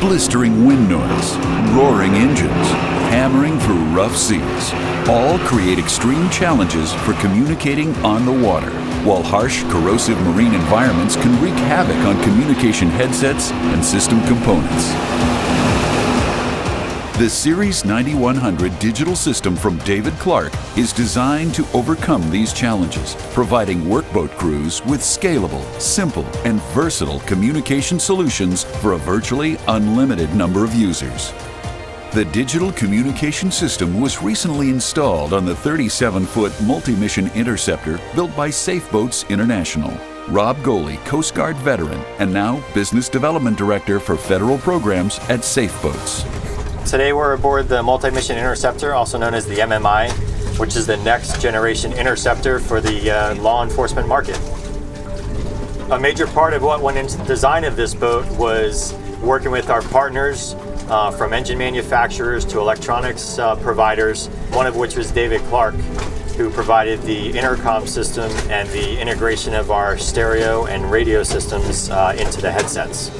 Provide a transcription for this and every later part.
blistering wind noise, roaring engines, hammering through rough seas, all create extreme challenges for communicating on the water, while harsh, corrosive marine environments can wreak havoc on communication headsets and system components. The Series 9100 digital system from David Clark is designed to overcome these challenges, providing workboat crews with scalable, simple, and versatile communication solutions for a virtually unlimited number of users. The digital communication system was recently installed on the 37-foot Multi-Mission Interceptor built by SAFE Boats International. Rob Goley, Coast Guard veteran and now Business Development Director for Federal Programs at SAFE Boats. Today we're aboard the Multi-Mission Interceptor, also known as the MMI, which is the next generation interceptor for the law enforcement market. A major part of what went into the design of this boat was working with our partners from engine manufacturers to electronics providers, one of which was David Clark, who provided the intercom system and the integration of our stereo and radio systems into the headsets.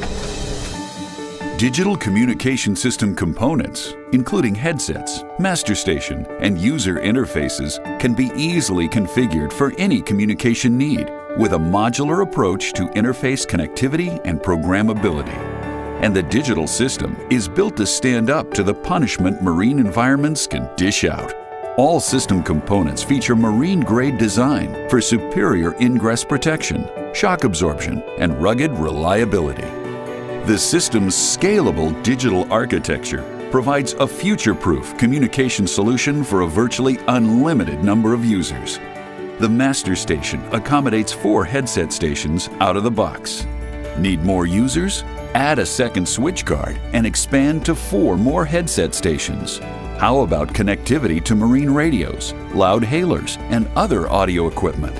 Digital communication system components, including headsets, master station, and user interfaces, can be easily configured for any communication need with a modular approach to interface connectivity and programmability. And the digital system is built to stand up to the punishment marine environments can dish out. All system components feature marine-grade design for superior ingress protection, shock absorption, and rugged reliability. The system's scalable digital architecture provides a future-proof communication solution for a virtually unlimited number of users. The master station accommodates 4 headset stations out of the box. Need more users? Add a second switch card and expand to 4 more headset stations. How about connectivity to marine radios, loud hailers, and other audio equipment?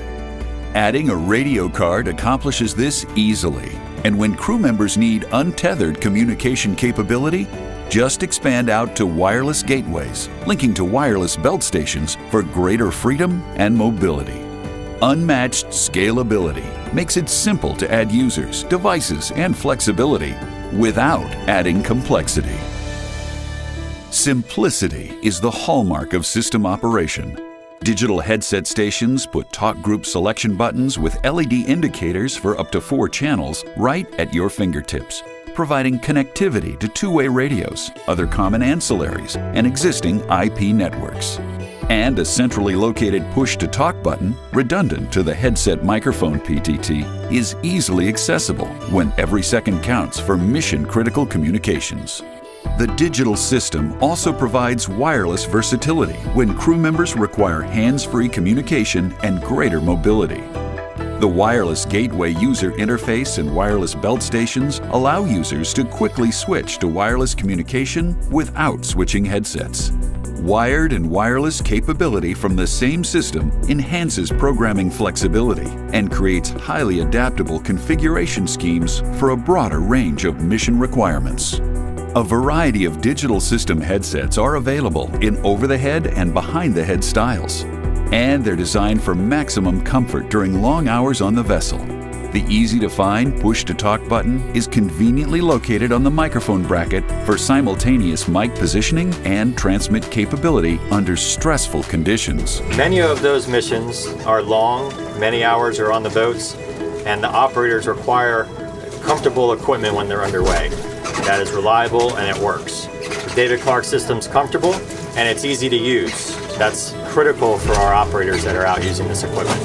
Adding a radio card accomplishes this easily. And when crew members need untethered communication capability, just expand out to wireless gateways, linking to wireless belt stations for greater freedom and mobility. Unmatched scalability makes it simple to add users, devices, and flexibility without adding complexity. Simplicity is the hallmark of system operation. Digital headset stations put talk group selection buttons with LED indicators for up to 4 channels right at your fingertips, providing connectivity to two-way radios, other common ancillaries, and existing IP networks. And a centrally located push-to-talk button, redundant to the headset microphone PTT, is easily accessible when every second counts for mission-critical communications. The digital system also provides wireless versatility when crew members require hands-free communication and greater mobility. The wireless gateway user interface and wireless belt stations allow users to quickly switch to wireless communication without switching headsets. Wired and wireless capability from the same system enhances programming flexibility and creates highly adaptable configuration schemes for a broader range of mission requirements. A variety of digital system headsets are available in over-the-head and behind-the-head styles, and they're designed for maximum comfort during long hours on the vessel. The easy-to-find push-to-talk button is conveniently located on the microphone bracket for simultaneous mic positioning and transmit capability under stressful conditions. Many of those missions are long, many hours are on the boats, and the operators require comfortable equipment when they're underway. That is reliable and it works. The David Clark system's comfortable and it's easy to use. That's critical for our operators that are out using this equipment.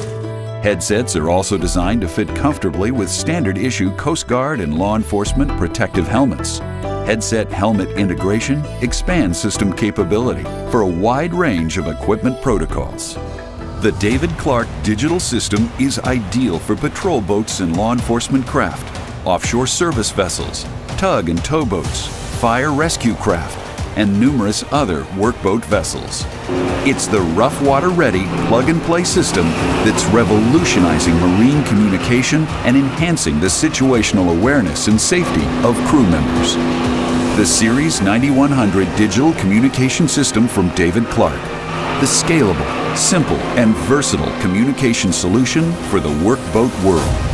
Headsets are also designed to fit comfortably with standard issue Coast Guard and law enforcement protective helmets. Headset-helmet integration expands system capability for a wide range of equipment protocols. The David Clark digital system is ideal for patrol boats and law enforcement craft, offshore service vessels, tug and towboats, fire rescue craft, and numerous other workboat vessels. It's the rough water ready plug-and-play system that's revolutionizing marine communication and enhancing the situational awareness and safety of crew members. The Series 9100 digital communication system from David Clark, the scalable, simple, and versatile communication solution for the workboat world.